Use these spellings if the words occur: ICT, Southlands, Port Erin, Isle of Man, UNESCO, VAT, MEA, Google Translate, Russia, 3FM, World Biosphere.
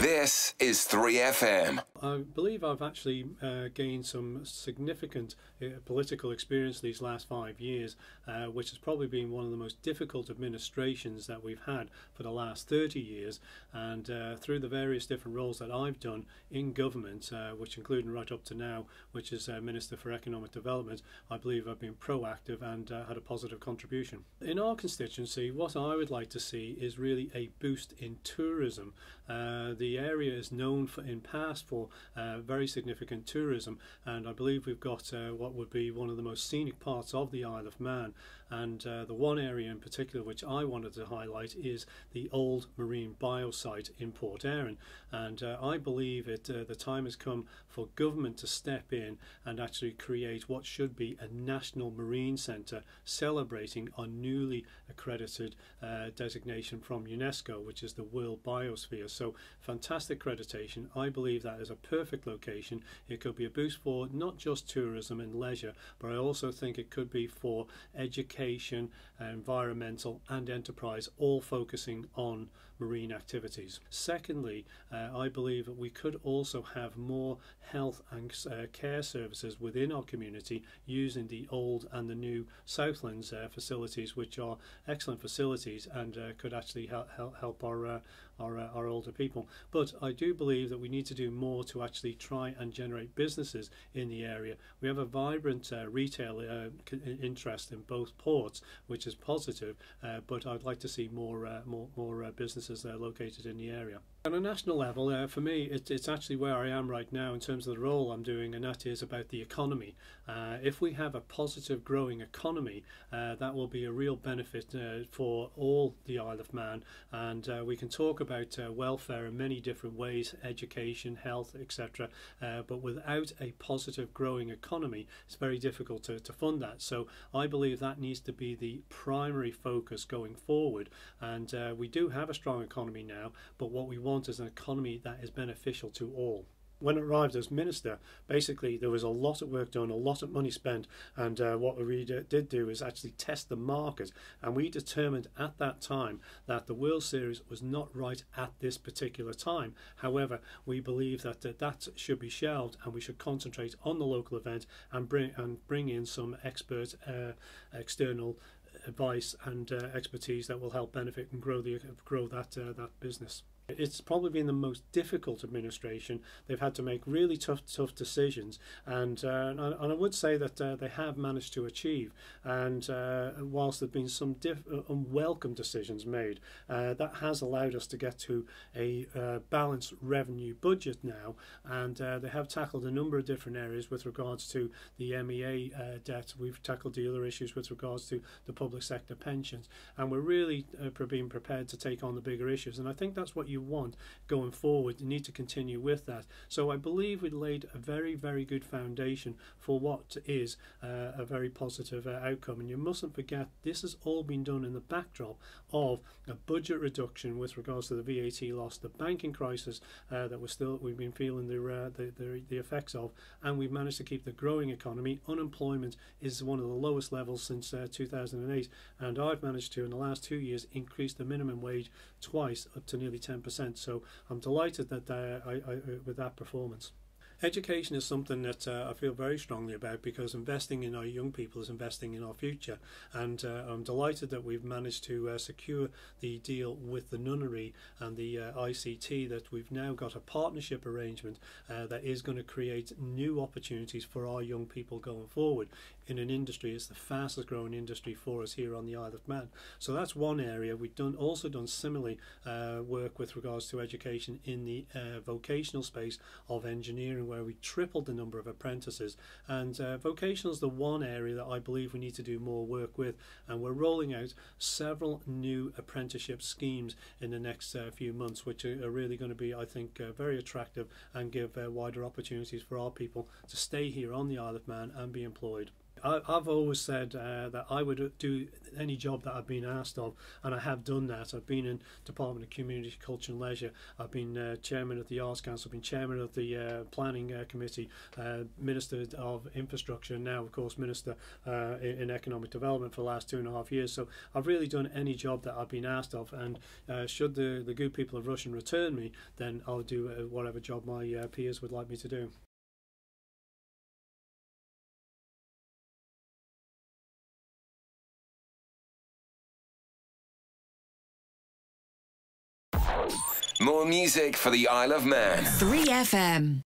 This is 3FM. I believe I've actually gained some significant political experience these last 5 years, which has probably been one of the most difficult administrations that we've had for the last 30 years. And through the various different roles that I've done in government, which including right up to now, which is Minister for Economic Development, I believe I've been proactive and had a positive contribution. In our constituency, what I would like to see is really a boost in tourism. The area is known for, in past for very significant tourism, and I believe we've got what would be one of the most scenic parts of the Isle of Man, and the one area in particular which I wanted to highlight is the old marine biosite in Port Erin, and I believe the time has come for government to step in and actually create what should be a national marine centre celebrating our newly accredited designation from UNESCO, which is the World Biosphere. So fantastic accreditation. I believe that is a perfect location. It could be a boost for not just tourism and leisure, but I also think it could be for education, environmental and enterprise, all focusing on marine activities. Secondly, I believe that we could also have more health and care services within our community using the old and the new Southlands facilities, which are excellent facilities and could actually help our older people. But I do believe that we need to do more to actually try and generate businesses in the area. We have a vibrant retail interest in both ports, which is positive, but I'd like to see more businesses that are located in the area. On a national level, for me, it's actually where I am right now in terms of the role I'm doing, and that is about the economy. If we have a positive growing economy, that will be a real benefit for all the Isle of Man, and we can talk about welfare in many different ways, education, health, etc. But without a positive growing economy, it's very difficult to fund that. So I believe that needs to be the primary focus going forward, and we do have a strong economy now, but what we want is an economy that is beneficial to all. When I arrived as minister, basically there was a lot of work done, a lot of money spent, and what we did do is actually test the market, and we determined at that time that the World Series was not right at this particular time. However, we believe that that should be shelved, and we should concentrate on the local event and bring in some expert external advice and expertise that will help benefit and grow that business. It's probably been the most difficult administration. They've had to make really tough decisions, and I would say that they have managed to achieve, and whilst there've been some unwelcome decisions made, that has allowed us to get to a balanced revenue budget now, and they have tackled a number of different areas with regards to the MEA debt. We've tackled dealer issues with regards to the public sector pensions, and we're really being prepared to take on the bigger issues, and I think that's what you want going forward. You need to continue with that. So I believe we laid a very, very good foundation for what is a very positive outcome, and you mustn't forget this has all been done in the backdrop of a budget reduction with regards to the VAT loss, the banking crisis that we've been feeling the effects of, and we've managed to keep the growing economy. Unemployment is one of the lowest levels since 2008, and I've managed to in the last 2 years increase the minimum wage twice up to nearly 10%. So I'm delighted that with that performance. Education is something that I feel very strongly about, because investing in our young people is investing in our future, and I'm delighted that we've managed to secure the deal with the nunnery and the ICT, that we've now got a partnership arrangement that is going to create new opportunities for our young people going forward in an industry. It's the fastest growing industry for us here on the Isle of Man. So that's one area. We've also done similarly work with regards to education in the vocational space of engineering, where we tripled the number of apprentices, and vocational is the one area that I believe we need to do more work with, and we're rolling out several new apprenticeship schemes in the next few months, which are really going to be, I think, very attractive and give wider opportunities for our people to stay here on the Isle of Man and be employed. I've always said that I would do any job that I've been asked of, and I have done that. I've been in Department of Community, Culture and Leisure, I've been Chairman of the Arts Council, I've been Chairman of the Planning Committee, Minister of Infrastructure, and now of course Minister in Economic Development for the last 2.5 years. So I've really done any job that I've been asked of, and should the good people of Russia return me, then I'll do whatever job my peers would like me to do. More music for the Isle of Man. 3FM.